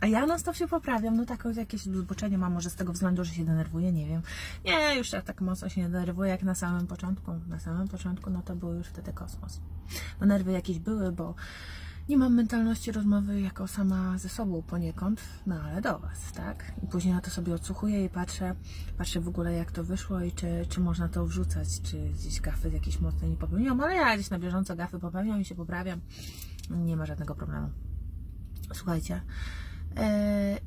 A ja non stop się poprawiam, no takie jakieś zboczenie mam, może z tego względu, że się denerwuję, nie wiem. Nie, już ja tak mocno się nie denerwuję jak na samym początku. Na samym początku, no to był już wtedy kosmos. No nerwy jakieś były, bo nie mam mentalności rozmowy jako sama ze sobą poniekąd, no ale do Was, tak? I później ja to sobie odsłuchuję i patrzę w ogóle jak to wyszło i czy można to wrzucać, czy gdzieś gafy jakieś mocne nie popełniłam, ale ja gdzieś na bieżąco gafy popełniam i się poprawiam. Nie ma żadnego problemu. Słuchajcie,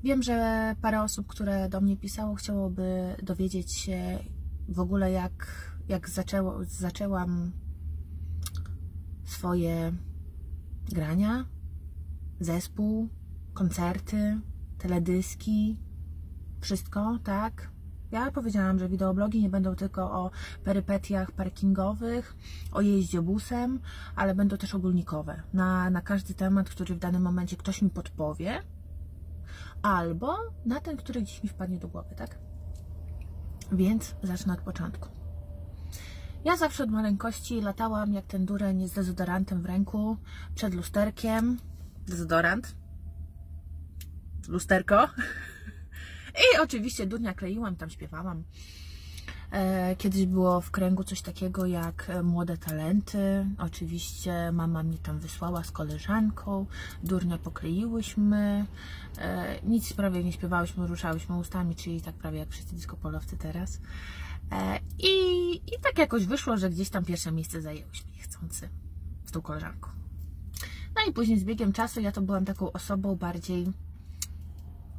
wiem, że parę osób, które do mnie pisało, chciałoby dowiedzieć się w ogóle jak zaczęłam swoje grania, zespół, koncerty, teledyski, wszystko, tak? Ja powiedziałam, że wideoblogi nie będą tylko o perypetiach parkingowych, o jeździe busem, ale będą też ogólnikowe. Na każdy temat, który w danym momencie ktoś mi podpowie, albo na ten, który dziś mi wpadnie do głowy, tak? Więc zacznę od początku. Ja zawsze od maleńkości latałam jak ten dureń z dezodorantem w ręku, przed lusterkiem, dezodorant, lusterko i oczywiście durnia kleiłam, tam śpiewałam. Kiedyś było w kręgu coś takiego jak Młode Talenty, oczywiście mama mnie tam wysłała z koleżanką, durnia pokleiłyśmy, nic prawie nie śpiewałyśmy, ruszałyśmy ustami, czyli tak prawie jak wszyscy dyskopolowcy teraz. I tak jakoś wyszło, że gdzieś tam pierwsze miejsce zajęłyśmy niechcący z tą koleżanką. No i później z biegiem czasu ja to byłam taką osobą bardziej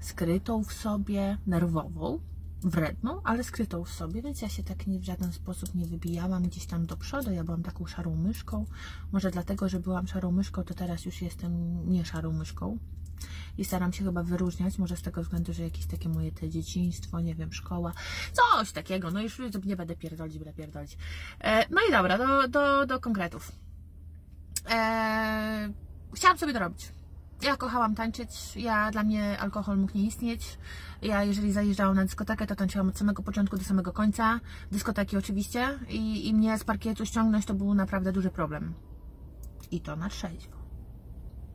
skrytą w sobie, nerwową, wredną, ale skrytą w sobie, więc ja się tak w żaden sposób nie wybijałam gdzieś tam do przodu. Ja byłam taką szarą myszką. Może dlatego, że byłam szarą myszką, to teraz już jestem nie szarą myszką. I staram się chyba wyróżniać, może z tego względu, że jakieś takie moje te dzieciństwo, nie wiem, szkoła, coś takiego, no już nie będę pierdolić, no i dobra, do konkretów. Chciałam sobie to robić. Ja kochałam tańczyć, dla mnie alkohol mógł nie istnieć. Ja jeżeli zajeżdżałam na dyskotekę, to tańczyłam od samego początku do samego końca, dyskoteki oczywiście, i mnie z parkietu ściągnąć to był naprawdę duży problem. I to na trzeźwo.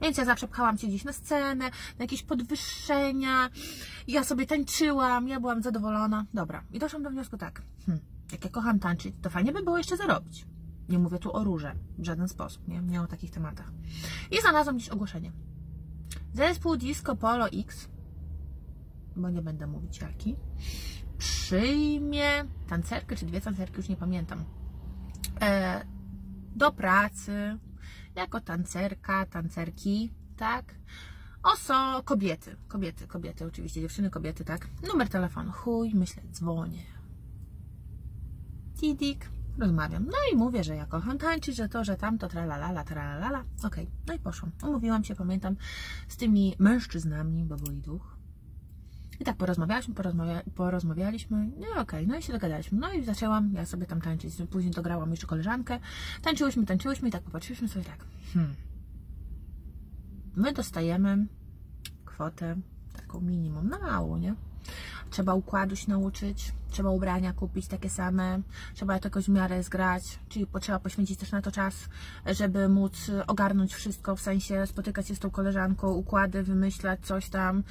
Więc ja zawsze pchałam się gdzieś na scenę, na jakieś podwyższenia, ja sobie tańczyłam, ja byłam zadowolona. Dobra, i doszłam do wniosku tak, jak ja kocham tańczyć, to fajnie by było jeszcze zarobić. Nie mówię tu o róże, w żaden sposób, nie o takich tematach. I znalazłam gdzieś ogłoszenie. Zespół Disco Polo X, bo nie będę mówić jaki, przyjmie tancerkę, czy dwie tancerki, już nie pamiętam, do pracy jako tancerka, tancerki, tak? Kobiety, oczywiście, dziewczyny, kobiety, tak? Numer telefonu, dzwonię. Tidik, rozmawiam. No i mówię, że ja kocham tańczyć, że to, że tamto, tralalala. Okej, no i poszłam. Umówiłam się, pamiętam, z tymi mężczyznami, bo było ich dwóch. I tak porozmawialiśmy, no okej, no i się dogadaliśmy. No i zaczęłam ja sobie tam tańczyć, później dograłam jeszcze koleżankę. Tańczyłyśmy i tak popatrzyliśmy sobie tak. My dostajemy kwotę taką minimum, na mało, nie? Trzeba układu się nauczyć, trzeba ubrania kupić takie same, trzeba jakoś w miarę zgrać, czyli trzeba poświęcić też na to czas, żeby móc ogarnąć wszystko, w sensie spotykać się z tą koleżanką, układy wymyślać, coś tam.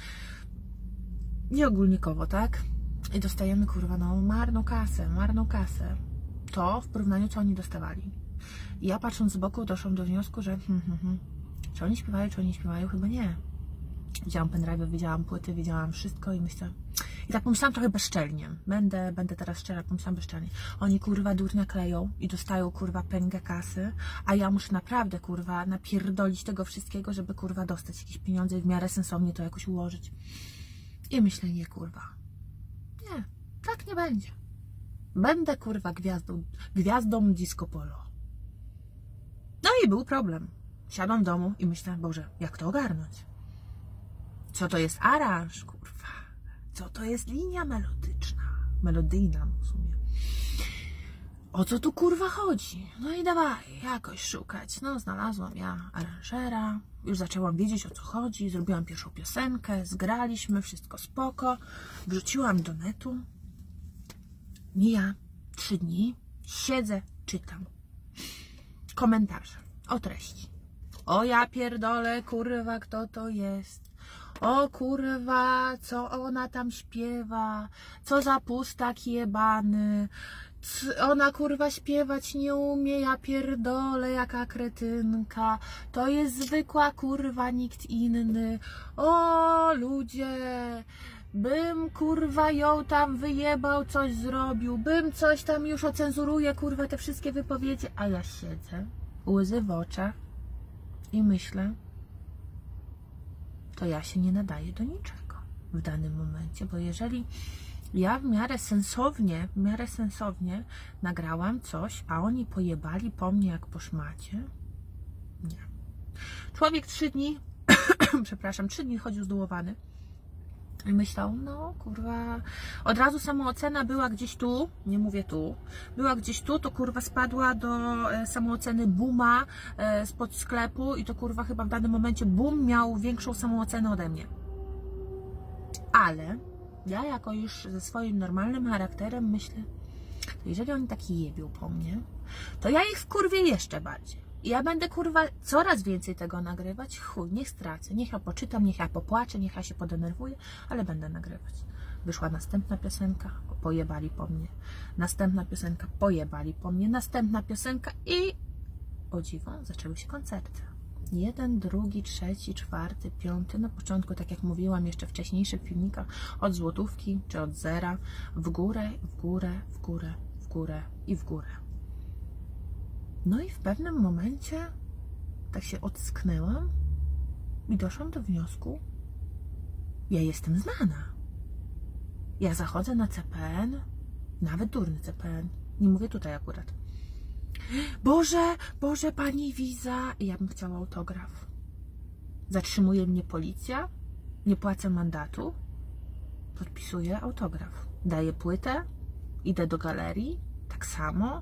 Nie ogólnikowo, tak? I dostajemy, kurwa, no marną kasę. To w porównaniu, co oni dostawali. I ja patrząc z boku doszłam do wniosku, że czy oni śpiewają? Chyba nie. Widziałam pendrive, widziałam płyty, widziałam wszystko i myślę... I tak pomyślałam trochę bezczelnie. Będę teraz szczera, pomyślałam bezczelnie. Oni, kurwa, durnia kleją i dostają, kurwa, pęgę kasy, a ja muszę naprawdę, kurwa, napierdolić tego wszystkiego, żeby, kurwa, dostać jakieś pieniądze i w miarę sensownie to jakoś ułożyć. I myślę, nie, kurwa, nie, tak nie będzie. Będę, kurwa, gwiazdą disco polo. No i był problem. Siadam w domu i myślę, Boże, jak to ogarnąć? Co to jest aranż, kurwa? Co to jest linia melodyczna? Melodyjna w sumie. O co tu, kurwa, chodzi? No i dawaj, jakoś szukać. No, znalazłam ja aranżera. Już zaczęłam wiedzieć, o co chodzi. Zrobiłam pierwszą piosenkę, zgraliśmy, wszystko spoko. Wrzuciłam do netu. Mija 3 dni. Siedzę, czytam komentarze o treści. O ja pierdolę, kurwa, kto to jest? O kurwa, co ona tam śpiewa? Co za pustak jebany? Ona kurwa śpiewać nie umie, ja pierdolę, jaka kretynka. To jest zwykła kurwa, nikt inny. O ludzie, bym kurwa ją tam wyjebał, coś zrobił, bym coś tam już ocenzuruje, kurwa, te wszystkie wypowiedzi. A ja siedzę, łzy w oczach i myślę, to ja się nie nadaję do niczego w danym momencie, bo jeżeli ja w miarę sensownie nagrałam coś, a oni pojebali po mnie jak po szmacie. Nie. Człowiek 3 dni, przepraszam, 3 dni chodził zdołowany i myślał, no kurwa, od razu samoocena była gdzieś tu, nie mówię tu, była gdzieś tu, to kurwa spadła do samooceny Booma spod sklepu i to kurwa chyba w danym momencie Boom miał większą samoocenę ode mnie. Ale ja jako już ze swoim normalnym charakterem myślę, to jeżeli oni taki jebią po mnie, to ja ich wkurwię jeszcze bardziej. I ja będę kurwa coraz więcej tego nagrywać, chuj, niech stracę, niech ja poczytam, niech ja popłaczę, niech ja się podenerwuję, ale będę nagrywać. Wyszła następna piosenka, pojebali po mnie, następna piosenka, pojebali po mnie, następna piosenka i o dziwo zaczęły się koncerty. 1, 2, 3, 4, 5. Na początku, tak jak mówiłam jeszcze w wcześniejszych filmikach, od złotówki czy od zera w górę, w górę, w górę, w górę i w górę. No i w pewnym momencie tak się ocknęłam i doszłam do wniosku, ja jestem znana. Ja zachodzę na CPN, nawet durny CPN, nie mówię tutaj akurat. Boże, Boże, pani Vizza, ja bym chciała autograf. Zatrzymuje mnie policja, nie płacę mandatu, podpisuję autograf. Daję płytę, idę do galerii, tak samo.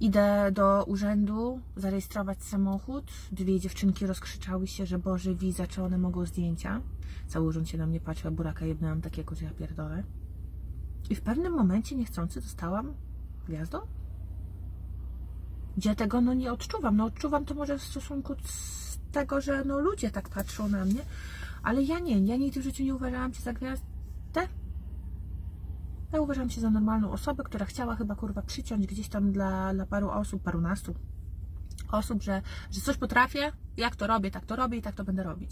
Idę do urzędu zarejestrować samochód. 2 dziewczynki rozkrzyczały się, że Boże, Vizza, czy one mogą zdjęcia. Cały urząd się na mnie patrzył, a buraka jednałam takiego, że ja pierdolę. I w pewnym momencie niechcący dostałam gwiazdą. Gdzie tego no nie odczuwam. No odczuwam to może w stosunku z tego, że no ludzie tak patrzą na mnie, ale ja nigdy w życiu nie uważałam się za gwiazdę. Ja uważam się za normalną osobę, która chciała chyba kurwa przyciąć gdzieś tam dla paru osób, parunastu osób, że coś potrafię, jak to robię i tak to będę robić.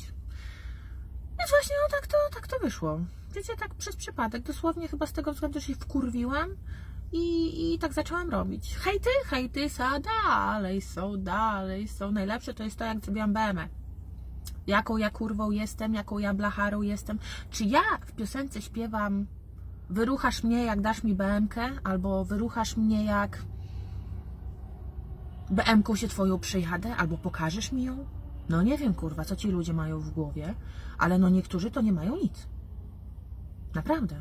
Więc właśnie no tak to wyszło. Wiecie, tak przez przypadek, dosłownie chyba z tego względu, że się wkurwiłam. I tak zaczęłam robić. Hejty, są dalej. Najlepsze to jest to, jak zrobiłam BM. Jaką ja kurwą jestem, jaką ja blacharą jestem. Czy ja w piosence śpiewam wyruchasz mnie, jak dasz mi BM-kę, albo wyruchasz mnie, jak BM-ką się twoją przyjadę, albo pokażesz mi ją? No nie wiem, kurwa, co ci ludzie mają w głowie, ale no niektórzy to nie mają nic. Naprawdę.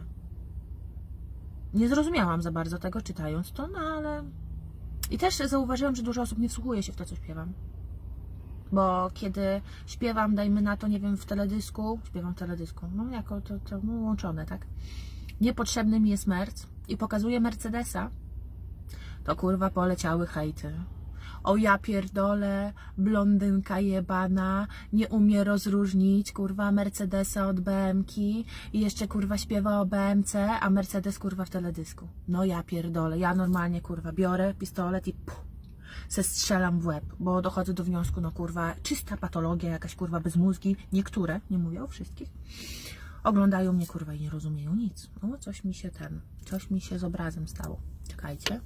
Nie zrozumiałam za bardzo tego, czytając to, no ale... I też zauważyłam, że dużo osób nie wsłuchuje się w to, co śpiewam. Bo kiedy śpiewam, dajmy na to, nie wiem, w teledysku... Śpiewam w teledysku, no jako to no, łączone, tak? Niepotrzebny mi jest merc i pokazuję Mercedesa. To kurwa poleciały hejty. O ja pierdolę, blondynka jebana, nie umie rozróżnić, kurwa, Mercedesa od BM-ki i jeszcze, kurwa, śpiewa o BM-ce, a Mercedes, kurwa, w teledysku. No ja pierdolę, ja normalnie, kurwa, biorę pistolet i se strzelam w łeb, bo dochodzę do wniosku, no kurwa, czysta patologia, jakaś, kurwa, bez mózgi. Niektóre, nie mówię o wszystkich, oglądają mnie, kurwa, i nie rozumieją nic. No coś mi się z obrazem stało. Czekajcie.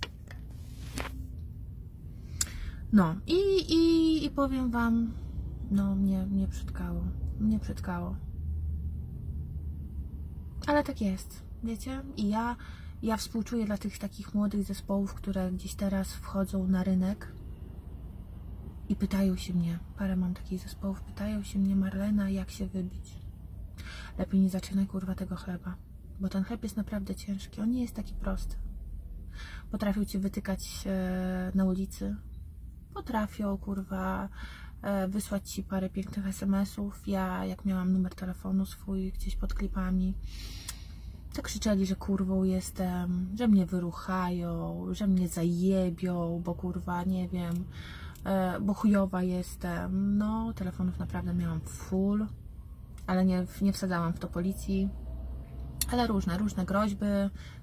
No i powiem wam, no mnie przytkało, ale tak jest, wiecie, i ja współczuję dla tych takich młodych zespołów, które gdzieś teraz wchodzą na rynek i pytają się mnie, parę mam takich zespołów, pytają się mnie, Marlena, jak się wybić, lepiej nie zaczynaj kurwa tego chleba, bo ten chleb jest naprawdę ciężki, on nie jest taki prosty, potrafią cię wytykać na ulicy, potrafią, kurwa, wysłać ci parę pięknych SMS-ów. Ja, jak miałam numer telefonu swój gdzieś pod klipami, to krzyczeli, że kurwą jestem, że mnie wyruchają, że mnie zajebią, bo kurwa, nie wiem, bo chujowa jestem. No, telefonów naprawdę miałam full, ale nie wsadzałam w to policji. Ale różne groźby,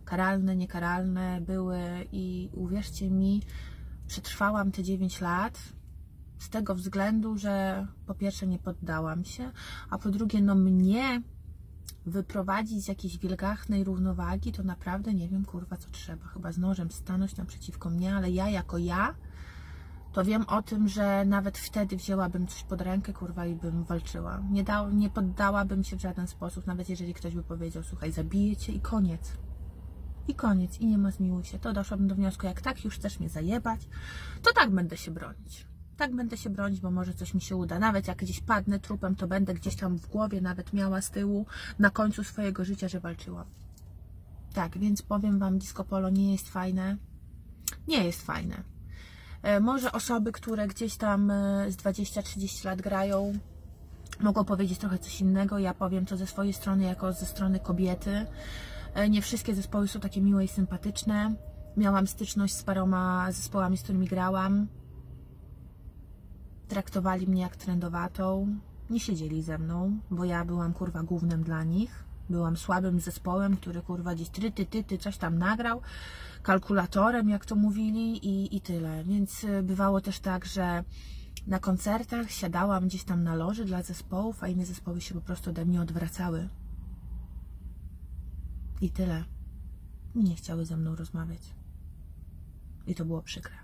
karalne, niekaralne były i uwierzcie mi, przetrwałam te 9 lat z tego względu, że po pierwsze nie poddałam się, a po drugie, no mnie wyprowadzić z jakiejś wielgachnej równowagi, to naprawdę nie wiem, kurwa, co trzeba. Chyba z nożem stanąć naprzeciwko mnie, ale ja jako ja, to wiem o tym, że nawet wtedy wzięłabym coś pod rękę, kurwa, i bym walczyła. Nie poddałabym się w żaden sposób, nawet jeżeli ktoś by powiedział, słuchaj, zabiję cię i koniec. I koniec, i nie ma zmiłuj się. To doszłabym do wniosku, jak tak już chcesz mnie zajebać, to tak będę się bronić. Tak będę się bronić, bo może coś mi się uda. Nawet jak gdzieś padnę trupem, to będę gdzieś tam w głowie nawet miała z tyłu na końcu swojego życia, że walczyłam. Tak, więc powiem wam, disco polo nie jest fajne. Nie jest fajne. Może osoby, które gdzieś tam z 20-30 lat grają, mogą powiedzieć trochę coś innego. Ja powiem to ze swojej strony, jako ze strony kobiety. Nie wszystkie zespoły są takie miłe i sympatyczne. Miałam styczność z paroma zespołami, z którymi grałam. Traktowali mnie jak trendowatą, nie siedzieli ze mną, bo ja byłam, kurwa, głównym dla nich. Byłam słabym zespołem, który, kurwa, gdzieś ty coś tam nagrał, kalkulatorem, jak to mówili, i tyle. Więc bywało też tak, że na koncertach siadałam gdzieś tam na loży dla zespołów, a inne zespoły się po prostu ode mnie odwracały. I tyle. Nie chciały ze mną rozmawiać. I to było przykre.